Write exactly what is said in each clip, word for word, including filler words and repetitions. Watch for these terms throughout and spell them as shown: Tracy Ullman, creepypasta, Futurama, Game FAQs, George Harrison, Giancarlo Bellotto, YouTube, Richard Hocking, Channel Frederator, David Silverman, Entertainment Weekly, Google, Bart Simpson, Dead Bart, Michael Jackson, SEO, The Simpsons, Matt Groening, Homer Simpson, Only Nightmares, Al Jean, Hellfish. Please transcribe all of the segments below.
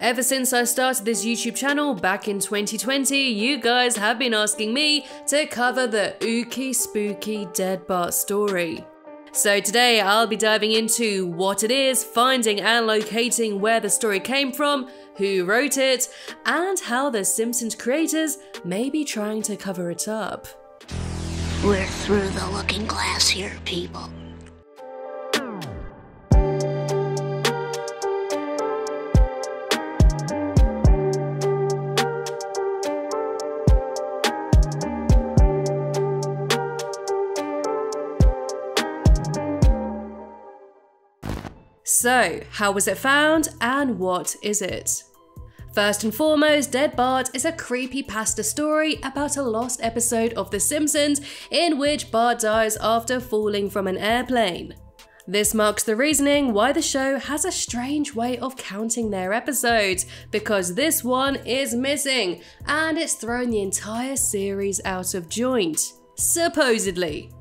Ever since I started this YouTube channel back in twenty twenty, you guys have been asking me to cover the ooky spooky Dead Bart story. So today I'll be diving into what it is, finding and locating where the story came from, who wrote it, and how the Simpsons creators may be trying to cover it up. We're through the looking glass here, people. So, how was it found and what is it? First and foremost, Dead Bart is a creepypasta story about a lost episode of The Simpsons in which Bart dies after falling from an airplane. This marks the reasoning why the show has a strange way of counting their episodes, because this one is missing and it's thrown the entire series out of joint, supposedly.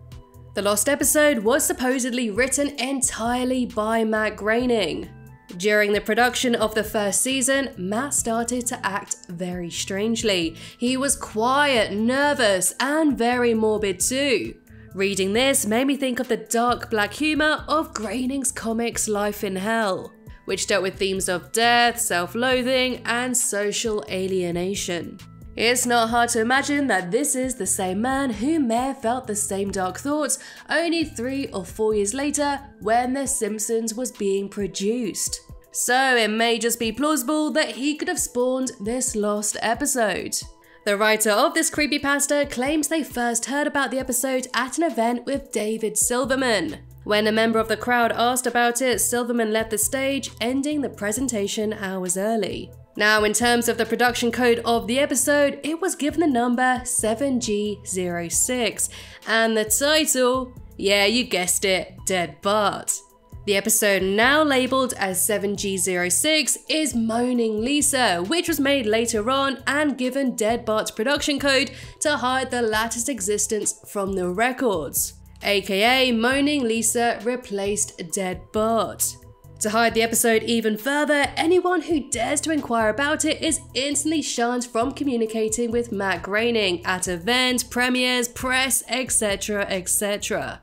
The lost episode was supposedly written entirely by Matt Groening. During the production of the first season, Matt started to act very strangely. He was quiet, nervous, and very morbid too. Reading this made me think of the dark black humor of Groening's comics Life in Hell, which dealt with themes of death, self-loathing, and social alienation. It's not hard to imagine that this is the same man who may have felt the same dark thoughts only three or four years later when The Simpsons was being produced. So it may just be plausible that he could have spawned this lost episode. The writer of this creepypasta claims they first heard about the episode at an event with David Silverman. When a member of the crowd asked about it, Silverman left the stage, ending the presentation hours early. Now, in terms of the production code of the episode, it was given the number seven G zero six, and the title, yeah, you guessed it, Dead Bart. The episode, now labelled as seven G zero six, is Moaning Lisa, which was made later on and given Dead Bart's production code to hide the latter's existence from the records, aka Moaning Lisa replaced Dead Bart. To hide the episode even further, anyone who dares to inquire about it is instantly shunned from communicating with Matt Groening at events, premieres, press, et cetera, et cetera.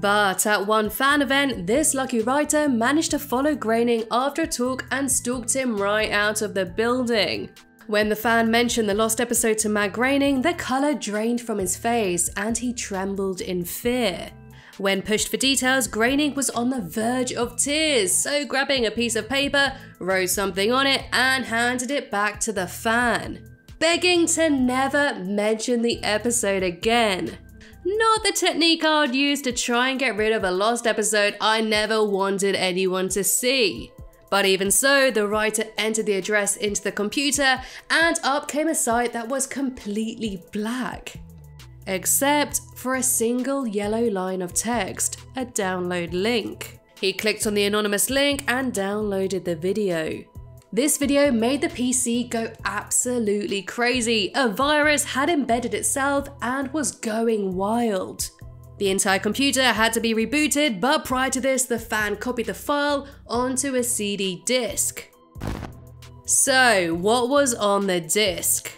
But at one fan event, this lucky writer managed to follow Groening after a talk and stalked him right out of the building. When the fan mentioned the lost episode to Matt Groening, the colour drained from his face and he trembled in fear. When pushed for details, Groening was on the verge of tears, so grabbing a piece of paper, wrote something on it and handed it back to the fan, begging to never mention the episode again. Not the technique I would use to try and get rid of a lost episode I never wanted anyone to see. But even so, the writer entered the address into the computer and up came a site that was completely black, except for a single yellow line of text, a download link. He clicked on the anonymous link and downloaded the video. This video made the P C go absolutely crazy. A virus had embedded itself and was going wild. The entire computer had to be rebooted, but prior to this, the fan copied the file onto a C D disc. So, what was on the disc?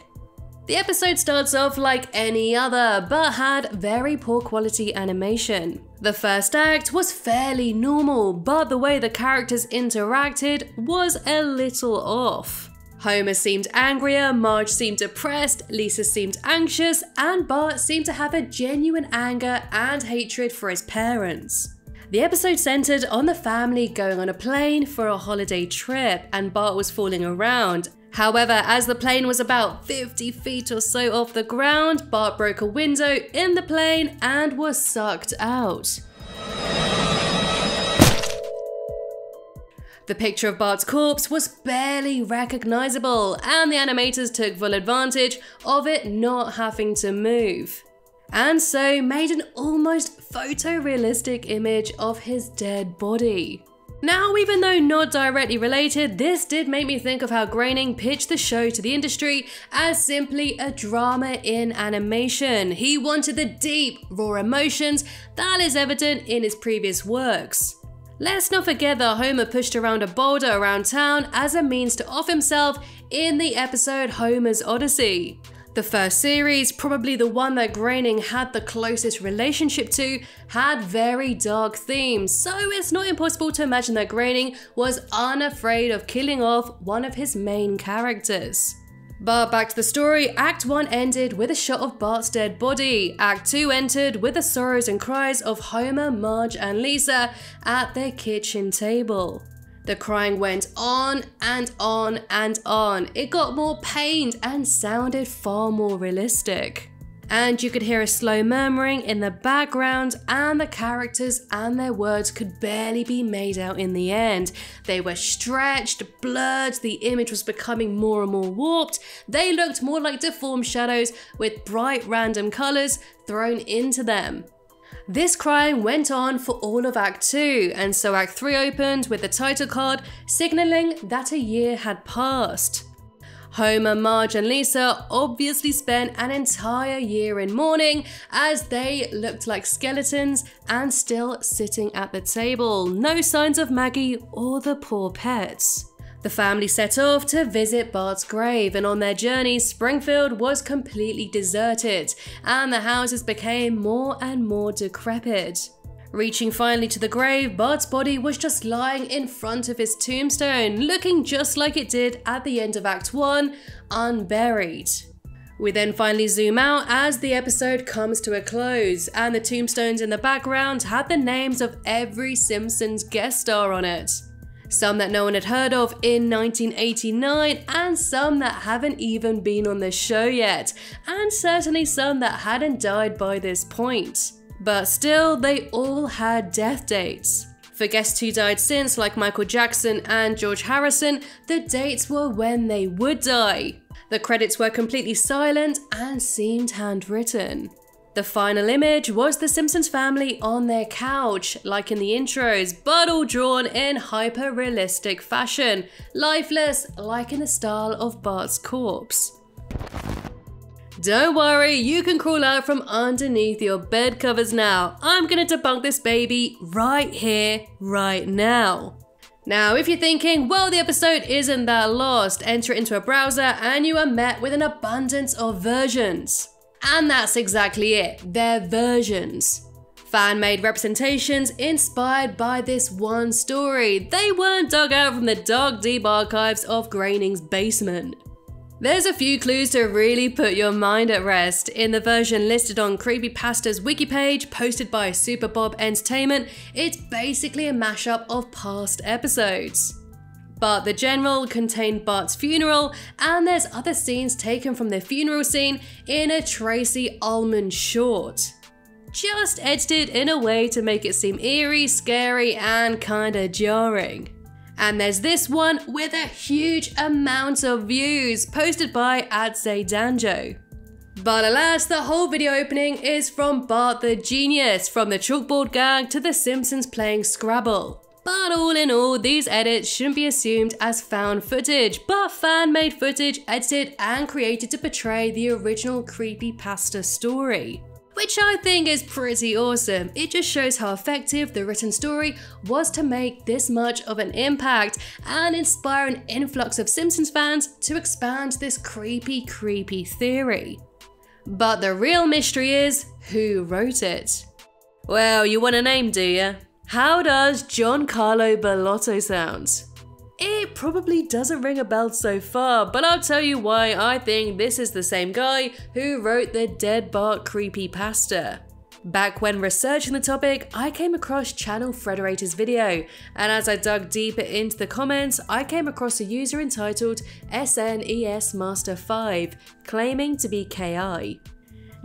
The episode starts off like any other, but had very poor quality animation. The first act was fairly normal, but the way the characters interacted was a little off. Homer seemed angrier, Marge seemed depressed, Lisa seemed anxious, and Bart seemed to have a genuine anger and hatred for his parents. The episode centered on the family going on a plane for a holiday trip, and Bart was falling around. However, as the plane was about fifty feet or so off the ground, Bart broke a window in the plane and was sucked out. The picture of Bart's corpse was barely recognizable, and the animators took full advantage of it not having to move, and so made an almost photorealistic image of his dead body. Now, even though not directly related, this did make me think of how Groening pitched the show to the industry as simply a drama in animation. He wanted the deep, raw emotions that is evident in his previous works. Let's not forget that Homer pushed around a boulder around town as a means to off himself in the episode Homer's Odyssey. The first series, probably the one that Groening had the closest relationship to, had very dark themes, so it's not impossible to imagine that Groening was unafraid of killing off one of his main characters. But back to the story, Act one ended with a shot of Bart's dead body. Act two entered with the sorrows and cries of Homer, Marge and Lisa at their kitchen table. The crying went on and on and on. It got more pained and sounded far more realistic. And you could hear a slow murmuring in the background, and the characters and their words could barely be made out in the end. They were stretched, blurred, the image was becoming more and more warped. They looked more like deformed shadows with bright random colors thrown into them. This crying went on for all of Act two, and so Act three opened with the title card signaling that a year had passed. Homer, Marge and Lisa obviously spent an entire year in mourning as they looked like skeletons and still sitting at the table. No signs of Maggie or the poor pets. The family set off to visit Bart's grave, and on their journey, Springfield was completely deserted, and the houses became more and more decrepit. Reaching finally to the grave, Bart's body was just lying in front of his tombstone, looking just like it did at the end of Act one, unburied. We then finally zoom out as the episode comes to a close, and the tombstones in the background had the names of every Simpsons guest star on it. Some that no one had heard of in nineteen eighty-nine, and some that haven't even been on the show yet, and certainly some that hadn't died by this point. But still, they all had death dates. For guests who died since, like Michael Jackson and George Harrison, the dates were when they would die. The credits were completely silent and seemed handwritten. The final image was the Simpsons family on their couch, like in the intros, but all drawn in hyper-realistic fashion, lifeless, like in the style of Bart's corpse. Don't worry, you can crawl out from underneath your bed covers now. I'm gonna debunk this baby right here, right now. Now, if you're thinking, well, the episode isn't that lost, enter it into a browser and you are met with an abundance of versions. And that's exactly it, their versions. Fan-made representations inspired by this one story. They weren't dug out from the dark, deep archives of Groening's basement. There's a few clues to really put your mind at rest. In the version listed on Creepypasta's wiki page, posted by Super Bob Entertainment, it's basically a mashup of past episodes. Bart the General contained Bart's funeral, and there's other scenes taken from their funeral scene in a Tracy Ullman short. Just edited in a way to make it seem eerie, scary, and kinda jarring. And there's this one with a huge amount of views, posted by @saydanjo. But alas, the whole video opening is from Bart the Genius, from the chalkboard gag to the Simpsons playing Scrabble. But all in all, these edits shouldn't be assumed as found footage, but fan-made footage edited and created to portray the original creepypasta story. Which I think is pretty awesome. It just shows how effective the written story was to make this much of an impact and inspire an influx of Simpsons fans to expand this creepy, creepy theory. But the real mystery is, who wrote it? Well, you want a name, do you? How does Giancarlo Bellotto sound? It probably doesn't ring a bell so far, but I'll tell you why I think this is the same guy who wrote the Dead Bart creepypasta. Back when researching the topic, I came across Channel Frederator's video, and as I dug deeper into the comments, I came across a user entitled S N E S Master five, claiming to be K I.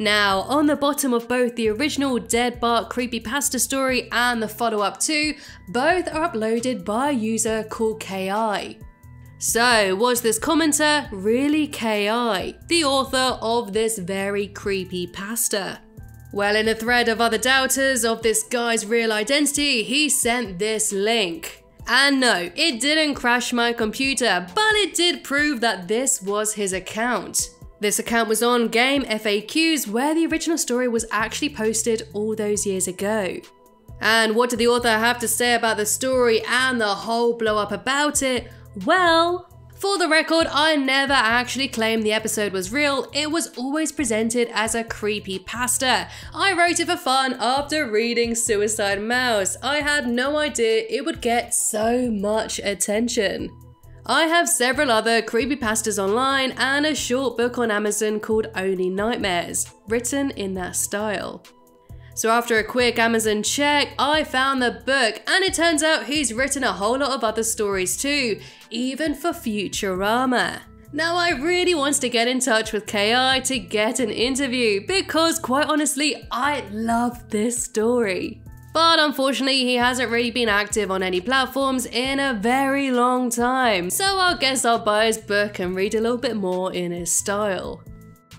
Now, on the bottom of both the original Dead Bart creepypasta story and the follow-up too, both are uploaded by a user called K I. So, was this commenter really K I, the author of this very creepypasta? Well, in a thread of other doubters of this guy's real identity, he sent this link. And no, it didn't crash my computer, but it did prove that this was his account. This account was on Game F A Qs, where the original story was actually posted all those years ago. And what did the author have to say about the story and the whole blow up about it? Well, for the record, I never actually claimed the episode was real. It was always presented as a creepypasta. I wrote it for fun after reading Suicide Mouse. I had no idea it would get so much attention. I have several other creepypastas online and a short book on Amazon called Only Nightmares, written in that style. So after a quick Amazon check, I found the book, and it turns out he's written a whole lot of other stories too, even for Futurama. Now I really want to get in touch with K I to get an interview because quite honestly, I love this story. But unfortunately, he hasn't really been active on any platforms in a very long time. So I guess I'll buy his book and read a little bit more in his style.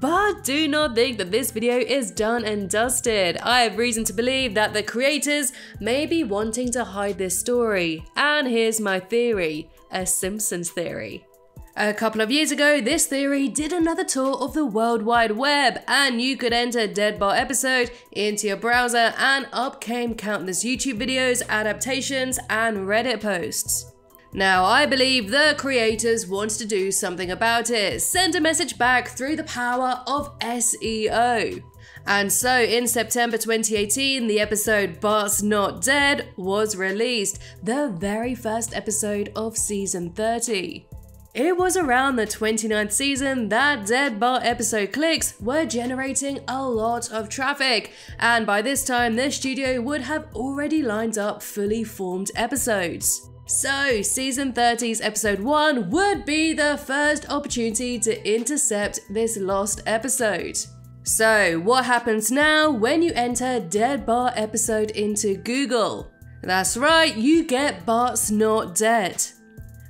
But do not think that this video is done and dusted. I have reason to believe that the creators may be wanting to hide this story. And here's my theory, a Simpsons theory. A couple of years ago, this theory did another tour of the World Wide Web, and you could enter Dead Bart episode into your browser and up came countless YouTube videos, adaptations, and Reddit posts. Now, I believe the creators want to do something about it, send a message back through the power of S E O. And so in September twenty eighteen, the episode Bart's Not Dead was released, the very first episode of season thirty. It was around the twenty-ninth season that Dead Bart episode clicks were generating a lot of traffic, and by this time the studio would have already lined up fully formed episodes. So season thirty's episode one would be the first opportunity to intercept this lost episode. So what happens now when you enter Dead Bart episode into Google? That's right, you get Bart's Not Dead.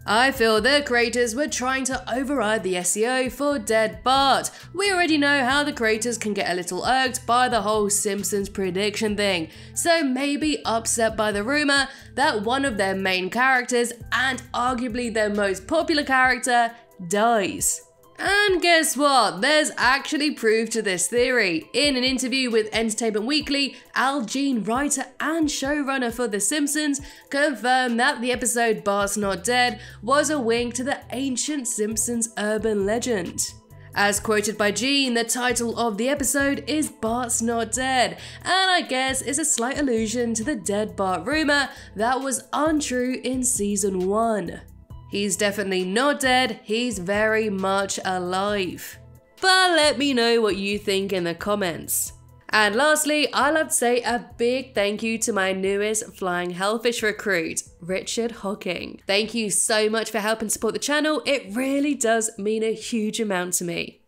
I feel the creators were trying to override the S E O for Dead Bart. We already know how the creators can get a little irked by the whole Simpsons prediction thing, so maybe upset by the rumor that one of their main characters, and arguably their most popular character, dies. And guess what? There's actually proof to this theory. In an interview with Entertainment Weekly, Al Jean, writer and showrunner for The Simpsons, confirmed that the episode Bart's Not Dead was a wink to the ancient Simpsons urban legend. As quoted by Jean, the title of the episode is Bart's Not Dead, and I guess is a slight allusion to the Dead Bart rumor that was untrue in season one. He's definitely not dead, he's very much alive. But let me know what you think in the comments. And lastly, I'd love to say a big thank you to my newest Flying Hellfish recruit, Richard Hocking. Thank you so much for helping support the channel, it really does mean a huge amount to me.